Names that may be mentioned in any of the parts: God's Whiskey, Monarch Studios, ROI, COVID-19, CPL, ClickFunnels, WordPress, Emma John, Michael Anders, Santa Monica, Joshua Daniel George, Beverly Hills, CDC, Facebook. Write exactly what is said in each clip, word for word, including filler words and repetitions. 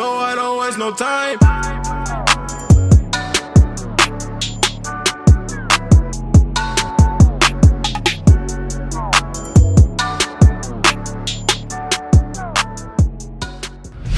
No, I don't waste no time.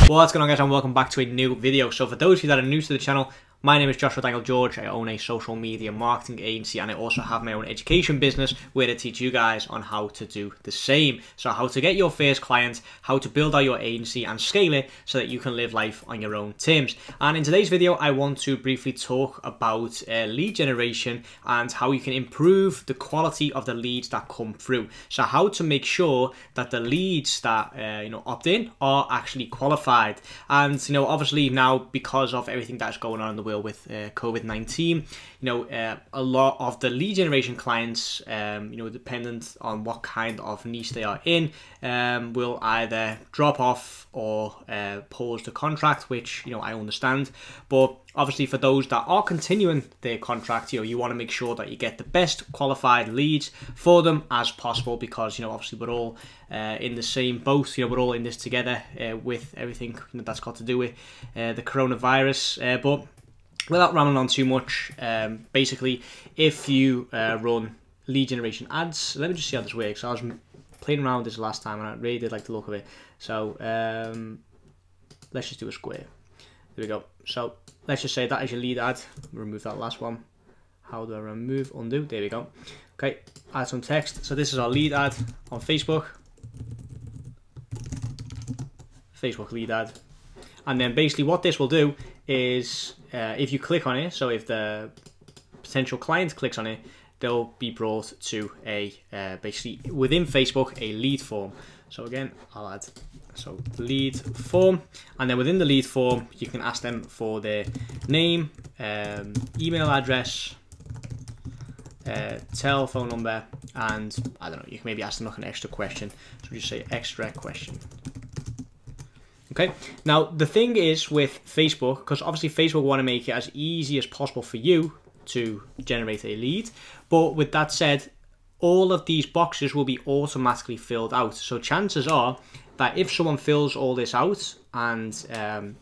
What's going on, guys, and welcome back to a new video. So for those of you that are new to the channel, my name is Joshua Daniel George. I own a social media marketing agency, and I also have my own education business where I teach you guys on how to do the same. So how to get your first client, how to build out your agency and scale it so that you can live life on your own terms. And in today's video, I want to briefly talk about uh, lead generation and how you can improve the quality of the leads that come through. So how to make sure that the leads that uh, you know opt in are actually qualified. And you know, obviously now, because of everything that's going on in the world with uh, COVID nineteen, you know, uh, a lot of the lead generation clients, um, you know, dependent on what kind of niche they are in, um, will either drop off or uh, pause the contract, which, you know, I understand. But obviously for those that are continuing their contract, you know, you want to make sure that you get the best qualified leads for them as possible, because, you know, obviously we're all uh, in the same boat. You know, we're all in this together uh, with everything, you know, that's got to do with uh, the coronavirus. Uh, but without rambling on too much, um, basically, if you uh, run lead generation ads, let me just see how this works. I was playing around with this last time, and I really did like the look of it. So um, let's just do a square. There we go. So let's just say that is your lead ad. Remove that last one. How do I remove? Undo. There we go. Okay. Add some text. So this is our lead ad on Facebook. Facebook lead ad. And then basically what this will do is, uh, if you click on it, so if the potential client clicks on it, they'll be brought to a, uh, basically within Facebook, a lead form. So again, I'll add, so lead form, and then within the lead form, you can ask them for their name, um, email address, uh, telephone number, and I don't know, you can maybe ask them like an extra question. So just say extra question. Okay, now the thing is with Facebook, because obviously Facebook want to make it as easy as possible for you to generate a lead, but with that said, all of these boxes will be automatically filled out. So chances are that if someone fills all this out and um,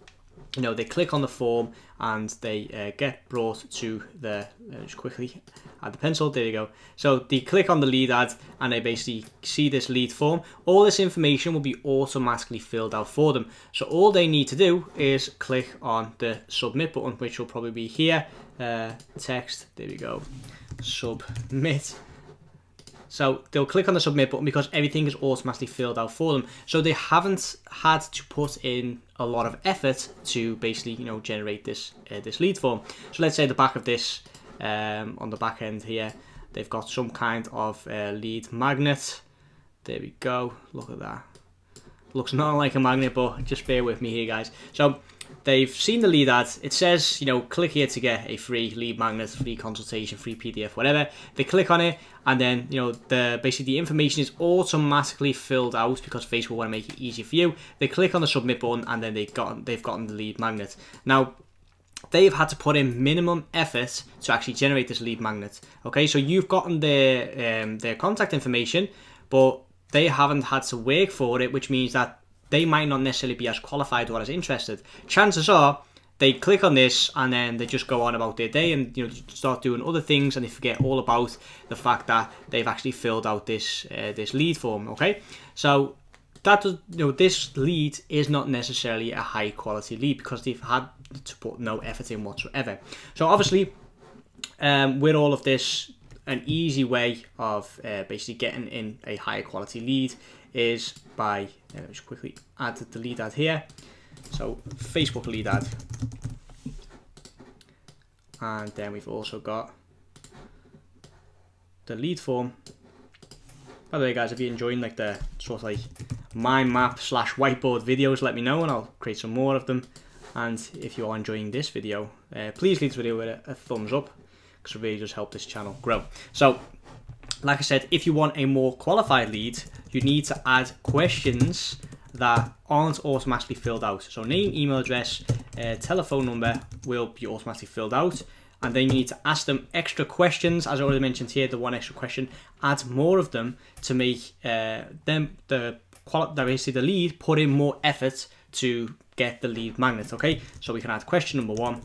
you know, they click on the form and they uh, get brought to the, uh, just quickly add the pencil, there you go. So they click on the lead ad and they basically see this lead form. All this information will be automatically filled out for them. So all they need to do is click on the submit button, which will probably be here, uh, text, there we go, submit. So they'll click on the submit button because everything is automatically filled out for them. So they haven't had to put in a lot of effort to basically, you know, generate this uh, this lead form. So let's say the back of this, um, on the back end here, they've got some kind of uh, lead magnet. There we go. Look at that. Looks not like a magnet, but just bear with me here, guys. So they've seen the lead ad. It says, you know, click here to get a free lead magnet, free consultation, free P D F, whatever. They click on it, and then, you know, the basically the information is automatically filled out because Facebook want to make it easy for you. They click on the submit button, and then they've gotten they've gotten the lead magnet. Now, they've had to put in minimum effort to actually generate this lead magnet. Okay, so you've gotten their um, their contact information, but they haven't had to work for it, which means that they might not necessarily be as qualified or as interested. Chances are they click on this and then they just go on about their day and, you know, start doing other things, and they forget all about the fact that they've actually filled out this uh, this lead form. Okay, so that, you know, this lead is not necessarily a high quality lead because they've had to put no effort in whatsoever. So obviously, um, with all of this, an easy way of uh, basically getting in a higher quality lead is by, uh, just quickly add the lead ad here. So Facebook lead ad. And then we've also got the lead form. By the way, guys, if you're enjoying like the sort of like mind map slash whiteboard videos, let me know and I'll create some more of them. And if you are enjoying this video, uh, please leave this video with a, a thumbs up, because it really does help this channel grow. So, like I said, if you want a more qualified lead, you need to add questions that aren't automatically filled out. So name, email address, uh, telephone number will be automatically filled out. And then you need to ask them extra questions. As I already mentioned here, the one extra question, add more of them to make uh, them the, basically the lead put in more effort to get the lead magnets. Okay, so we can add question number one,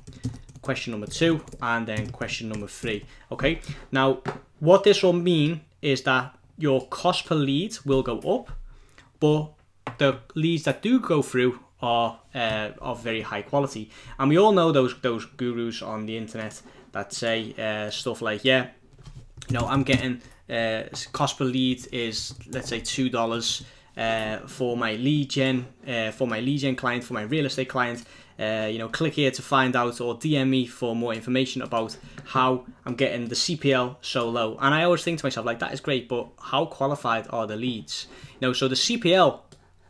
question number two, and then question number three. Okay, now what this will mean is that your cost per lead will go up, but the leads that do go through are uh, of very high quality. And we all know those those gurus on the internet that say uh, stuff like, yeah, you know, I'm getting uh, cost per lead is, let's say, two dollars uh, for my lead gen, uh, for my lead gen client, for my real estate client. Uh, you know, click here to find out, or D M me for more information about how I'm getting the C P L so low. And I always think to myself, like, that is great, but how qualified are the leads? You know, so the C P L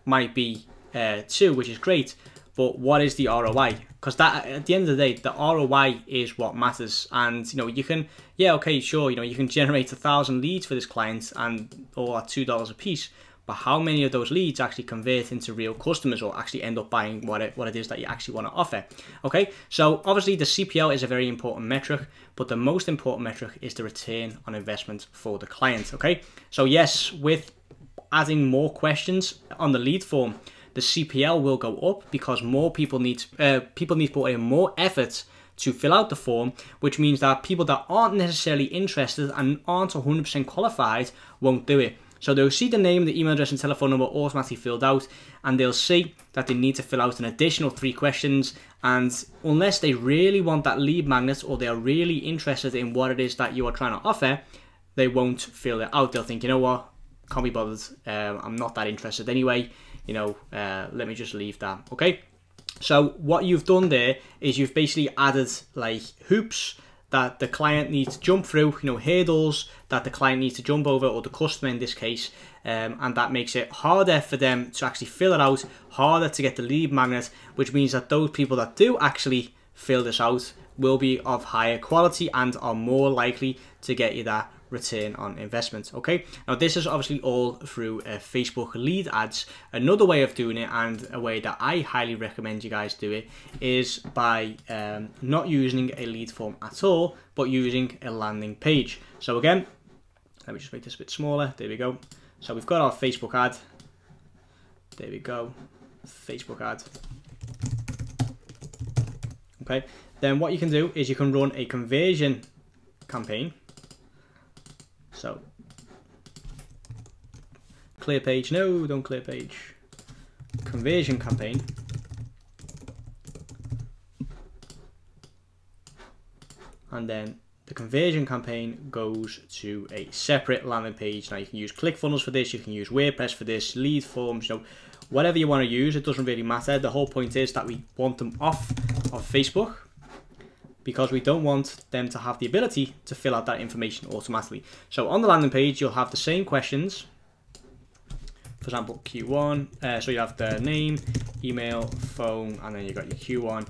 might be uh, two, which is great, but what is the R O I? Because that, at the end of the day, the R O I is what matters. And you know, you can, yeah, okay, sure, you know, you can generate a thousand leads for this client, and all at two dollars a piece. But how many of those leads actually convert into real customers or actually end up buying what it, what it is that you actually want to offer? Okay, so obviously the C P L is a very important metric, but the most important metric is the return on investment for the client. Okay, so yes, with adding more questions on the lead form, the C P L will go up because more people need, uh, people need to put in more effort to fill out the form, which means that people that aren't necessarily interested and aren't one hundred percent qualified won't do it. So they'll see the name, the email address and telephone number automatically filled out, and they'll see that they need to fill out an additional three questions. And unless they really want that lead magnet, or they are really interested in what it is that you are trying to offer, they won't fill it out. They'll think, you know what, can't be bothered, uh, I'm not that interested anyway, you know, uh, let me just leave that. Okay, so what you've done there is you've basically added like hoops that the client needs to jump through, you know, hurdles that the client needs to jump over, or the customer in this case, um, and that makes it harder for them to actually fill it out, harder to get the lead magnet, which means that those people that do actually fill this out will be of higher quality and are more likely to get you that return on investment. Okay, now this is obviously all through uh, Facebook lead ads. Another way of doing it, and a way that I highly recommend you guys do it, is by um, not using a lead form at all, but using a landing page. So again, let me just make this a bit smaller. There we go. So we've got our Facebook ad. There we go. Facebook ad. Okay, then what you can do is you can run a conversion campaign. So, clear page, no, don't clear page, conversion campaign. And then the conversion campaign goes to a separate landing page. Now you can use ClickFunnels for this, you can use WordPress for this, lead forms, you know, whatever you want to use, it doesn't really matter. The whole point is that we want them off of Facebook, because we don't want them to have the ability to fill out that information automatically. So on the landing page, you'll have the same questions. For example, Q one, uh, so you have the name, email, phone, and then you've got your Q one,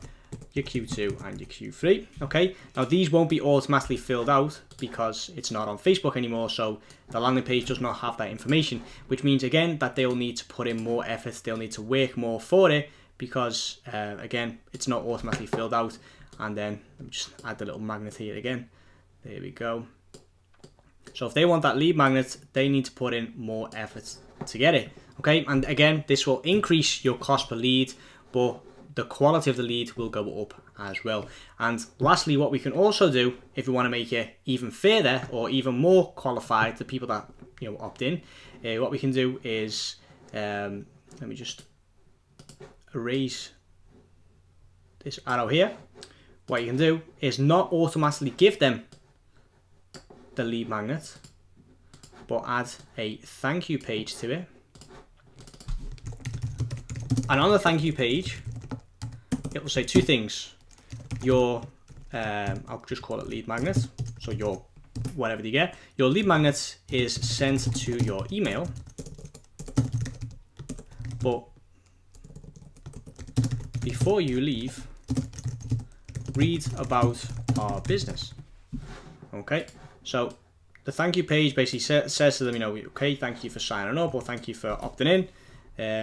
your Q two, and your Q three, okay? Now these won't be automatically filled out because it's not on Facebook anymore, so the landing page does not have that information, which means, again, that they'll need to put in more effort, they'll need to work more for it, because, uh, again, it's not automatically filled out. And then let me just add the little magnet here again. There we go. So if they want that lead magnet, they need to put in more effort to get it. Okay, and again, this will increase your cost per lead, but the quality of the lead will go up as well. And lastly, what we can also do, if we want to make it even further or even more qualified, the people that, you know, opt in, uh, what we can do is, um, let me just erase this arrow here. What you can do is not automatically give them the lead magnet, but add a thank you page to it. And on the thank you page, it will say two things. Your, um, I'll just call it lead magnet. So your, whatever you get, your lead magnet is sent to your email, but before you leave, read about our business. Okay, so the thank you page basically sa says to them, you know, okay, thank you for signing up, or thank you for opting in.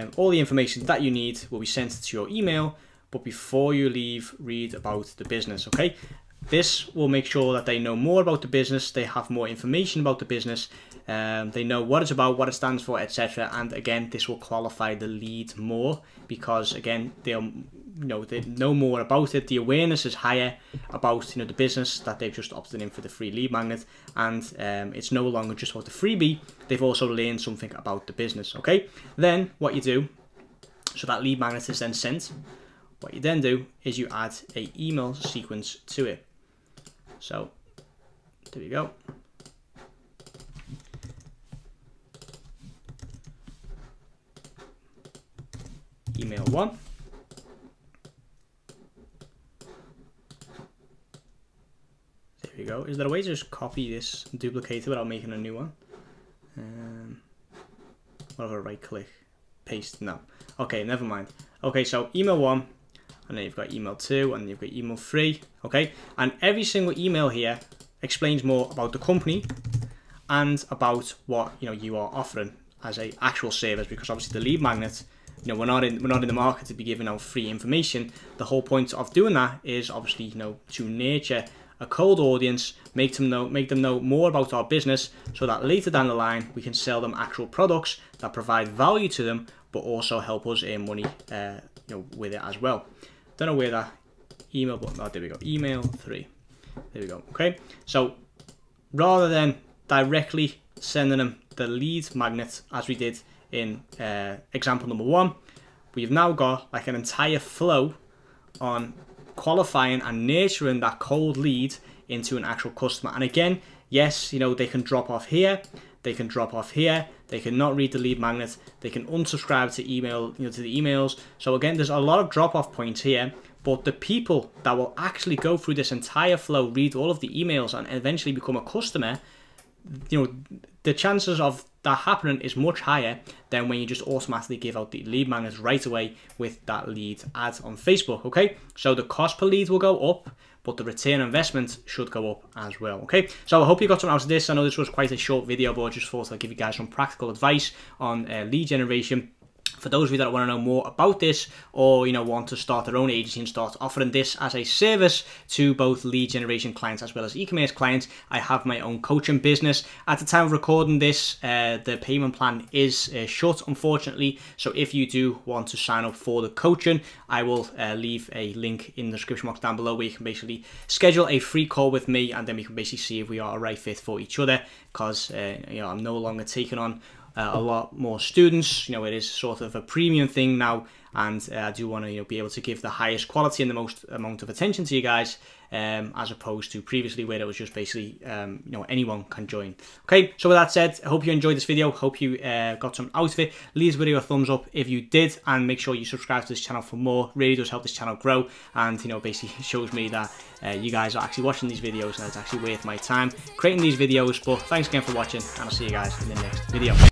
Um, all the information that you need will be sent to your email, but before you leave, read about the business. Okay, This will make sure that they know more about the business, they have more information about the business, um, they know what it's about, what it stands for, et cetera. And again, this will qualify the lead more because again, they'll you know they know more about it. The awareness is higher about you know the business that they've just opted in for the free lead magnet, and um, it's no longer just about the freebie. They've also learned something about the business. Okay, then what you do, so that lead magnet is then sent. What you then do is you add an email sequence to it. So there we go. Email one. There we go. Is there a way to just copy this, duplicate it without making a new one? Um, what if I right click, paste? No. Okay, never mind. Okay, so email one. And then you've got email two, and you've got email three, okay? And every single email here explains more about the company and about what you know you are offering as a actual service, because obviously the lead magnet, you know, we're not in we're not in the market to be giving out free information. The whole point of doing that is obviously you know to nurture a cold audience, make them know make them know more about our business, so that later down the line we can sell them actual products that provide value to them, but also help us earn money uh, you know with it as well. Don't know where that email button, oh, there we go, email three, there we go, okay? So rather than directly sending them the lead magnet as we did in uh, example number one, we've now got like an entire flow on qualifying and nurturing that cold lead into an actual customer. And again, yes, you know, they can drop off here, they can drop off here, they can not read the lead magnet, they can unsubscribe to email, you know, to the emails. So again, there's a lot of drop-off points here, but the people that will actually go through this entire flow, read all of the emails and eventually become a customer, you know, the chances of that happening is much higher than when you just automatically give out the lead magnets right away with that lead ad on Facebook, okay? So the cost per lead will go up, but the return investment should go up as well, okay? So I hope you got something out of this. I know this was quite a short video, but I just thought I'd give you guys some practical advice on uh, lead generation. For those of you that want to know more about this, or you know want to start their own agency and start offering this as a service to both lead generation clients as well as e-commerce clients, I have my own coaching business. At the time of recording this, uh, the payment plan is uh, short, unfortunately. So if you do want to sign up for the coaching, I will uh, leave a link in the description box down below where you can basically schedule a free call with me, and then we can basically see if we are a right fit for each other. Because uh, you know I'm no longer taking on Uh, a lot more students. You know, it is sort of a premium thing now, and uh, I do want to you know, be able to give the highest quality and the most amount of attention to you guys, um, as opposed to previously where it was just basically um, you know anyone can join. Okay, so with that said, I hope you enjoyed this video. Hope you uh, got some out of it. Leave this video a thumbs up if you did, and make sure you subscribe to this channel for more. Really does help this channel grow, and you know basically shows me that uh, you guys are actually watching these videos, and it's actually worth my time creating these videos. But thanks again for watching, and I'll see you guys in the next video.